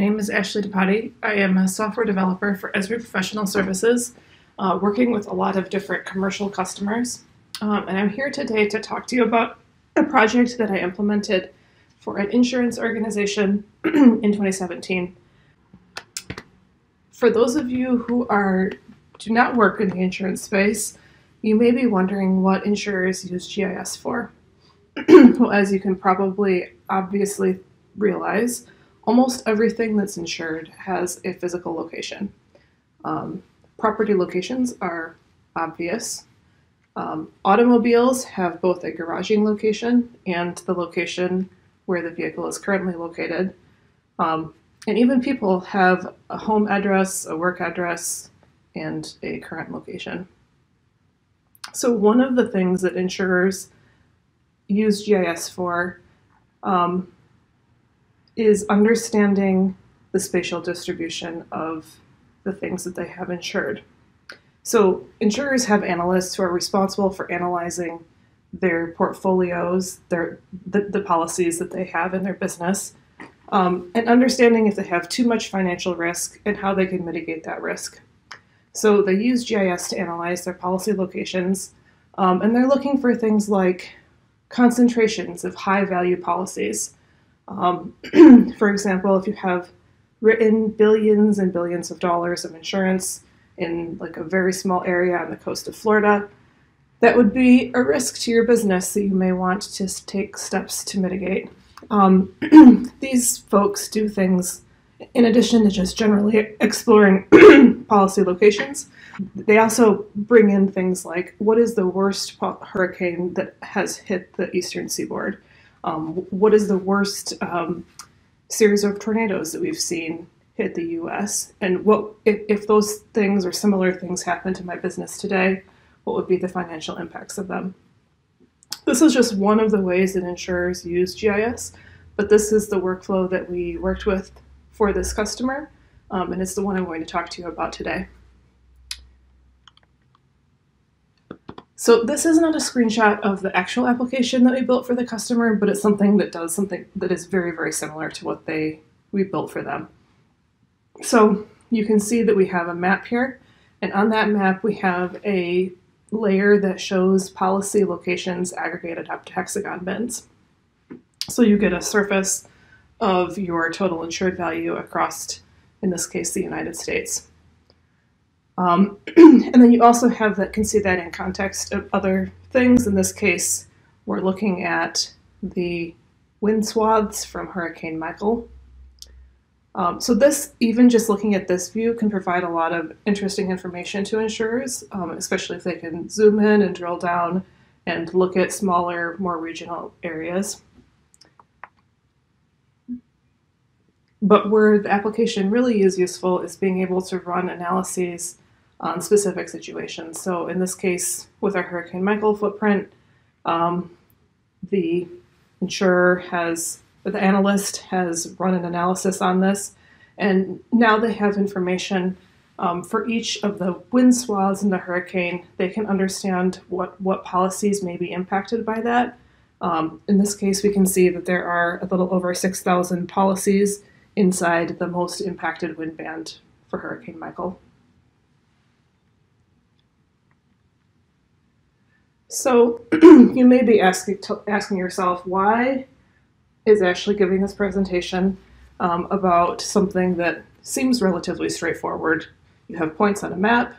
name is Ashley DePati. I am a software developer for Esri Professional Services, working with a lot of different commercial customers. And I'm here today to talk to you about a project that I implemented for an insurance organization in 2017. For those of you who do not work in the insurance space, you may be wondering what insurers use GIS for. Well, as you can probably obviously realize, almost everything that's insured has a physical location. Property locations are obvious. Automobiles have both a garaging location and the location where the vehicle is currently located. And even people have a home address, a work address, and a current location. So one of the things that insurers use GIS for is understanding the spatial distribution of the things that they have insured. So insurers have analysts who are responsible for analyzing their portfolios, the policies that they have in their business, and understanding if they have too much financial risk and how they can mitigate that risk. So they use GIS to analyze their policy locations, and they're looking for things like concentrations of high-value policies. For example, if you have written billions and billions of dollars of insurance in like a very small area on the coast of Florida, that would be a risk to your business that you may want to take steps to mitigate. These folks do things in addition to just generally exploring policy locations. They also bring in things like, what is the worst hurricane that has hit the eastern seaboard? What is the worst series of tornadoes that we've seen hit the US? And what if those things or similar things happen to my business today, what would be the financial impacts of them? This is just one of the ways that insurers use GIS, but this is the workflow that we worked with for this customer, and it's the one I'm going to talk to you about today. So this is not a screenshot of the actual application that we built for the customer, but it's something that does something that is very, very similar to what we built for them. So you can see that we have a map here, and on that map we have a layer that shows policy locations aggregated up to hexagon bins. So you get a surface of your total insured value across, in this case, the United States. And then you also have that, can see that in context of other things. In this case, we're looking at the wind swaths from Hurricane Michael. So this, even just looking at this view, can provide a lot of interesting information to insurers, especially if they can zoom in and drill down and look at smaller, more regional areas. But where the application really is useful is being able to run analyses on specific situations. So in this case, with our Hurricane Michael footprint, the analyst has run an analysis on this, and now they have information for each of the wind swaths in the hurricane. They can understand what policies may be impacted by that. In this case, we can see that there are a little over 6,000 policies inside the most impacted wind band for Hurricane Michael. So you may be asking yourself, why is Ashley giving this presentation about something that seems relatively straightforward? You have points on a map,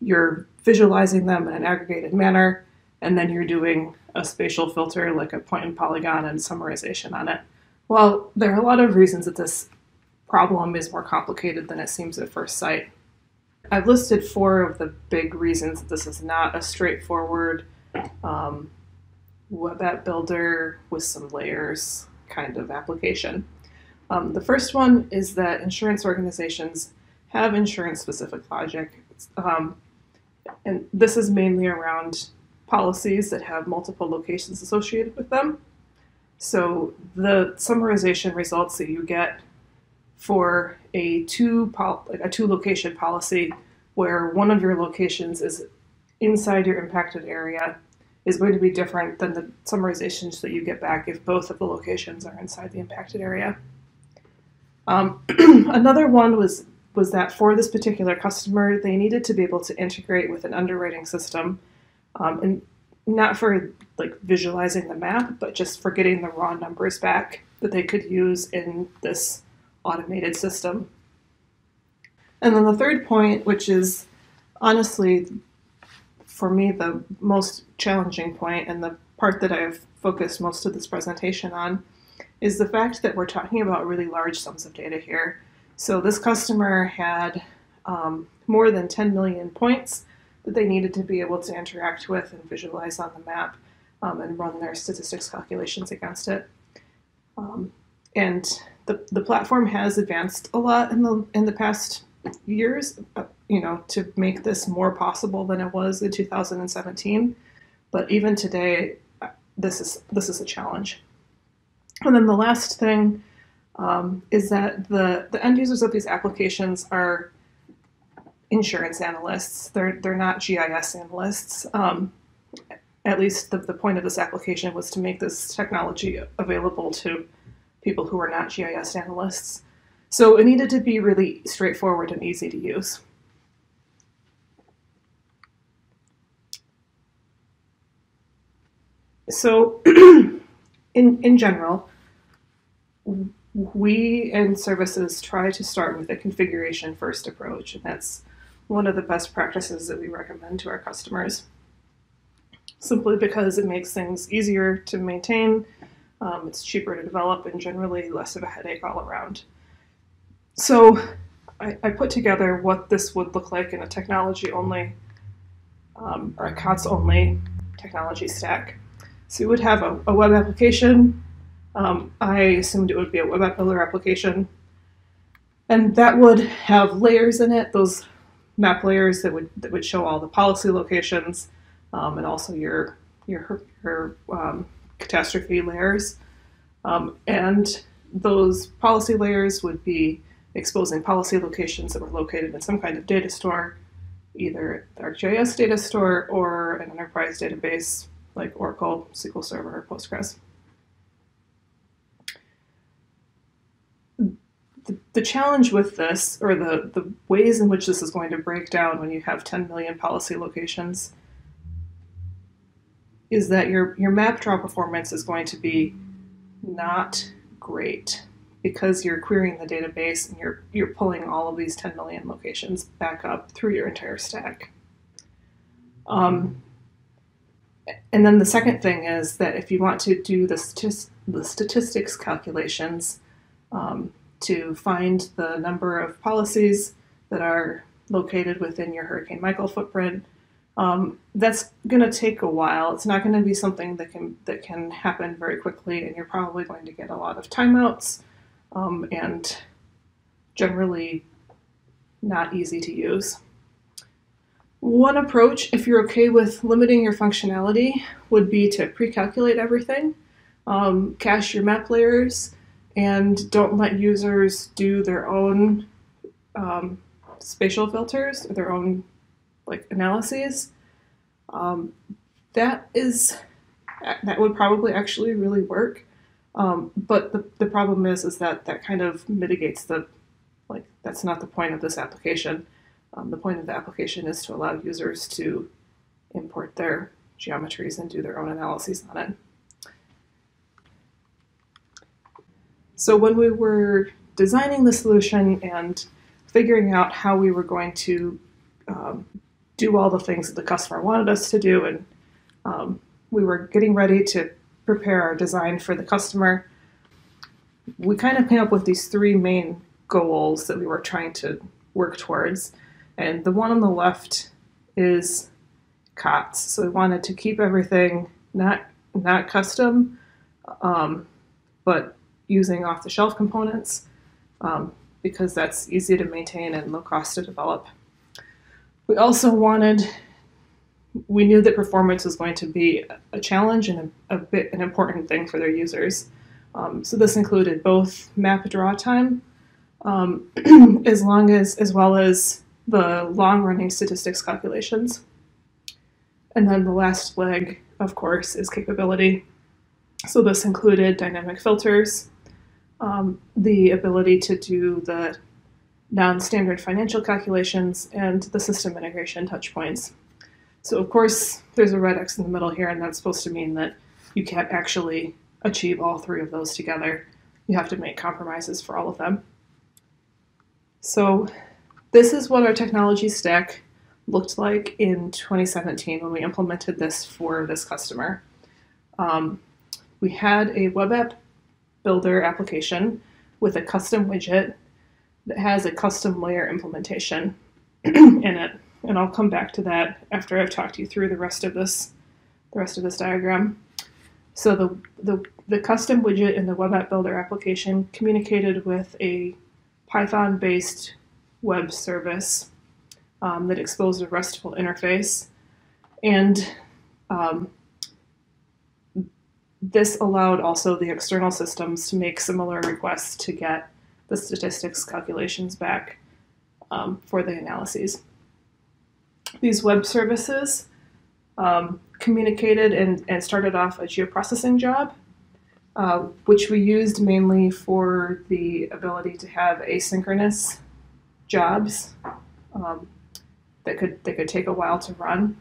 you're visualizing them in an aggregated manner, and then you're doing a spatial filter like a point and polygon and summarization on it. Well, there are a lot of reasons that this problem is more complicated than it seems at first sight. I've listed four of the big reasons that this is not a straightforward web app builder with some layers kind of application. The first one is that insurance organizations have insurance-specific logic. And this is mainly around policies that have multiple locations associated with them. So the summarization results that you get for a two-location policy where one of your locations is inside your impacted area is going to be different than the summarizations that you get back if both of the locations are inside the impacted area. Another one was that for this particular customer, they needed to be able to integrate with an underwriting system, and not for like visualizing the map, but just for getting the raw numbers back that they could use in this automated system. And then the third point, which is honestly for me the most challenging point and the part that I've focused most of this presentation on, is the fact that we're talking about really large sums of data here. So this customer had more than 10 million points that they needed to be able to interact with and visualize on the map, and run their statistics calculations against it. And the platform has advanced a lot in the past years, you know, to make this more possible than it was in 2017. But even today, this is a challenge. And then the last thing is that the end users of these applications are insurance analysts. They're not GIS analysts. At least the point of this application was to make this technology available to people who are not GIS analysts. So it needed to be really straightforward and easy to use. So in general, we and services try to start with a configuration first approach, and that's one of the best practices that we recommend to our customers, simply because it makes things easier to maintain, it's cheaper to develop, and generally less of a headache all around. So I put together what this would look like in a technology-only, or a COTS-only technology stack. So you would have a web application. I assumed it would be a Web App Builder application, and that would have layers in it, those map layers that would show all the policy locations, and also your catastrophe layers, and those policy layers would be exposing policy locations that were located in some kind of data store, either the ArcGIS data store or an enterprise database like Oracle, SQL Server, or Postgres. The challenge with this, or the ways in which this is going to break down when you have 10 million policy locations, is that your map draw performance is going to be not great, because you're querying the database and you're pulling all of these 10 million locations back up through your entire stack. And then the second thing is that if you want to do the statistics calculations, to find the number of policies that are located within your Hurricane Michael footprint, that's going to take a while. It's not going to be something that can happen very quickly, and you're probably going to get a lot of timeouts, and generally not easy to use. One approach, if you're okay with limiting your functionality, would be to pre-calculate everything, cache your map layers, and don't let users do their own spatial filters, or their own like analyses. That would probably actually really work, but the problem is that kind of mitigates that's not the point of this application. The point of the application is to allow users to import their geometries and do their own analyses on it. So when we were designing the solution and figuring out how we were going to do all the things that the customer wanted us to do, and we were getting ready to prepare our design for the customer, we kind of came up with these three main goals that we were trying to work towards. And the one on the left is COTS. So we wanted to keep everything not custom, but using off-the-shelf components, because that's easy to maintain and low cost to develop. We also knew that performance was going to be a challenge and an important thing for their users. So this included both map draw time, as well as the long-running statistics calculations. And then the last leg, of course, is capability. So this included dynamic filters, the ability to do the non-standard financial calculations and the system integration touch points. So of course, there's a red X in the middle here, and that's supposed to mean that you can't actually achieve all three of those together. You have to make compromises for all of them. So this is what our technology stack looked like in 2017 when we implemented this for this customer. We had a Web App Builder application with a custom widget that has a custom layer implementation in it. And I'll come back to that after I've talked you through the rest of this diagram. So the custom widget in the Web App Builder application communicated with a Python-based web service that exposed a RESTful interface. And this allowed also the external systems to make similar requests to get the statistics calculations back for the analyses. These web services communicated and started off a geoprocessing job, which we used mainly for the ability to have asynchronous jobs that could take a while to run.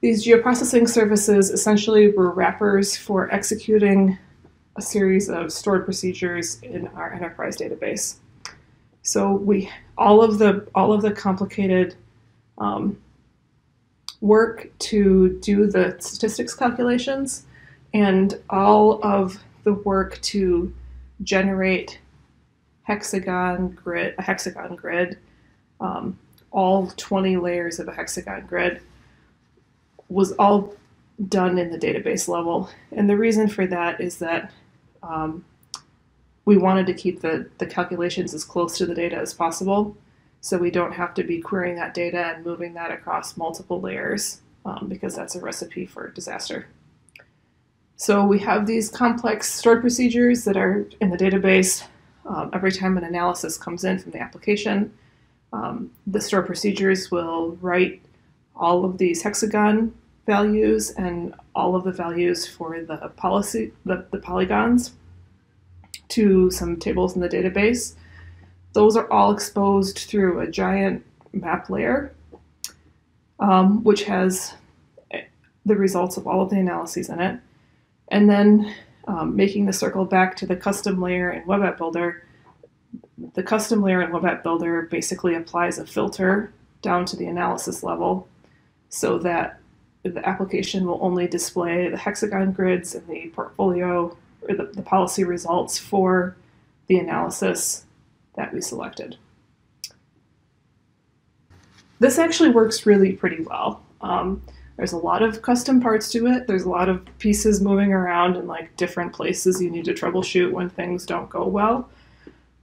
These geoprocessing services essentially were wrappers for executing a series of stored procedures in our enterprise database. So we all of the complicated work to do the statistics calculations and all of the work to generate a hexagon grid, all 20 layers of a hexagon grid was all done in the database level. And the reason for that is that we wanted to keep the calculations as close to the data as possible, so we don't have to be querying that data and moving that across multiple layers because that's a recipe for disaster. So we have these complex stored procedures that are in the database. Every time an analysis comes in from the application, the stored procedures will write all of these hexagon values and all of the values for the polygons to some tables in the database. Those are all exposed through a giant map layer, which has the results of all of the analyses in it. And then making the circle back to the custom layer in Web App Builder, the custom layer in Web App Builder basically applies a filter down to the analysis level so that the application will only display the hexagon grids and the portfolio or the policy results for the analysis that we selected. This actually works really pretty well. There's a lot of custom parts to it. There's a lot of pieces moving around in like different places you need to troubleshoot when things don't go well,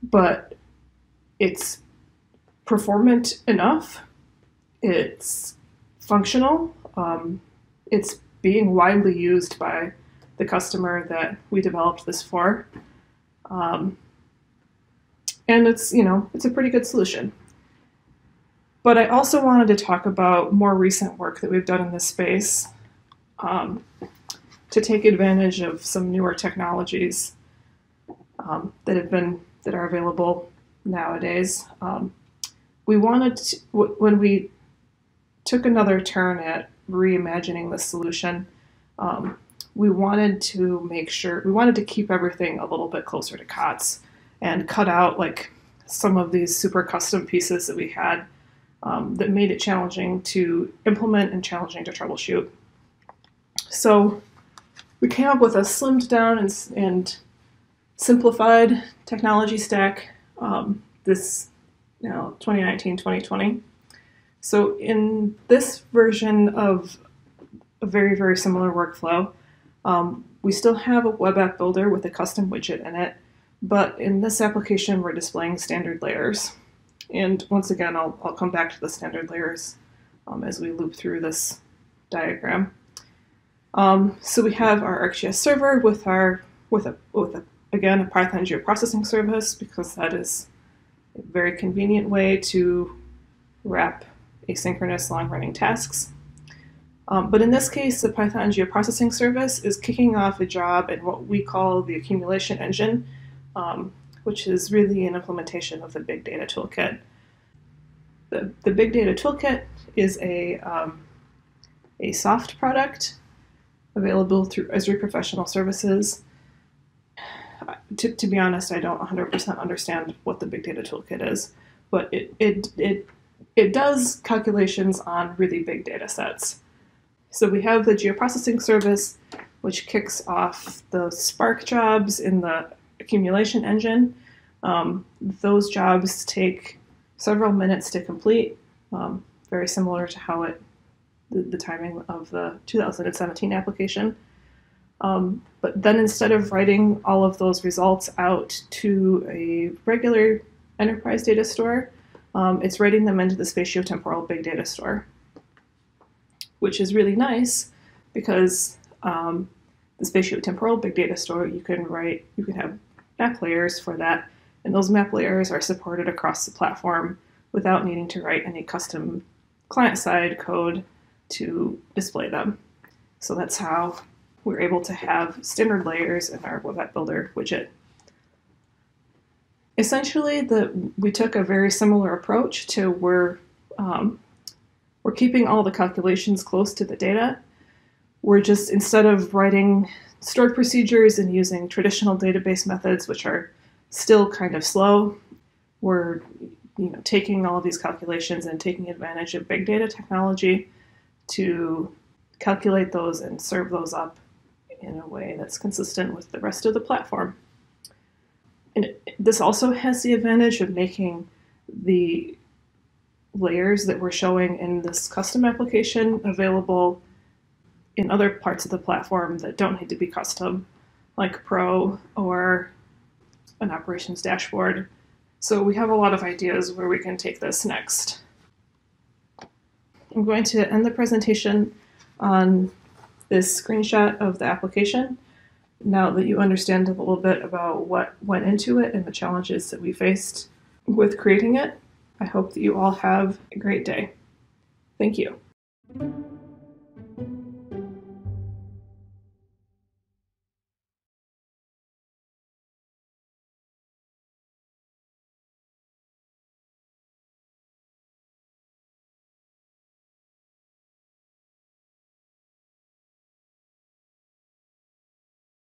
but it's performant enough. It's functional. It's being widely used by the customer that we developed this for. And it's, you know, it's a pretty good solution. But I also wanted to talk about more recent work that we've done in this space to take advantage of some newer technologies that are available nowadays. We wanted to, when we took another turn at reimagining the solution, we wanted to make sure, we wanted to keep everything a little bit closer to COTS and cut out like some of these super custom pieces that we had that made it challenging to implement and challenging to troubleshoot. So we came up with a slimmed down and simplified technology stack this, you know, 2019-2020. So in this version of a very, very similar workflow, we still have a Web App Builder with a custom widget in it, but in this application, we're displaying standard layers. And once again, I'll come back to the standard layers as we loop through this diagram. So we have our ArcGIS server with a Python geoprocessing service, because that is a very convenient way to wrap asynchronous long-running tasks. But in this case, the Python geoprocessing service is kicking off a job in what we call the Accumulation Engine, which is really an implementation of the Big Data Toolkit. The Big Data Toolkit is a soft product available through Esri Professional Services. To be honest, I don't 100% understand what the Big Data Toolkit is, but it does calculations on really big data sets. So we have the geoprocessing service, which kicks off the Spark jobs in the Accumulation Engine. Those jobs take several minutes to complete, very similar to how the timing of the 2017 application. But then instead of writing all of those results out to a regular enterprise data store, it's writing them into the spatio-temporal big data store, which is really nice because the spatio-temporal big data store, you can have map layers for that, and those map layers are supported across the platform without needing to write any custom client-side code to display them. So that's how we're able to have standard layers in our Web App Builder widget. Essentially, we took a very similar approach to we're keeping all the calculations close to the data. We're just, instead of writing stored procedures and using traditional database methods, which are still kind of slow, we're taking all of these calculations and taking advantage of big data technology to calculate those and serve those up in a way that's consistent with the rest of the platform. And this also has the advantage of making the layers that we're showing in this custom application available in other parts of the platform that don't need to be custom, like Pro or an operations dashboard. So we have a lot of ideas where we can take this next. I'm going to end the presentation on this screenshot of the application. Now that you understand a little bit about what went into it and the challenges that we faced with creating it, I hope that you all have a great day. Thank you.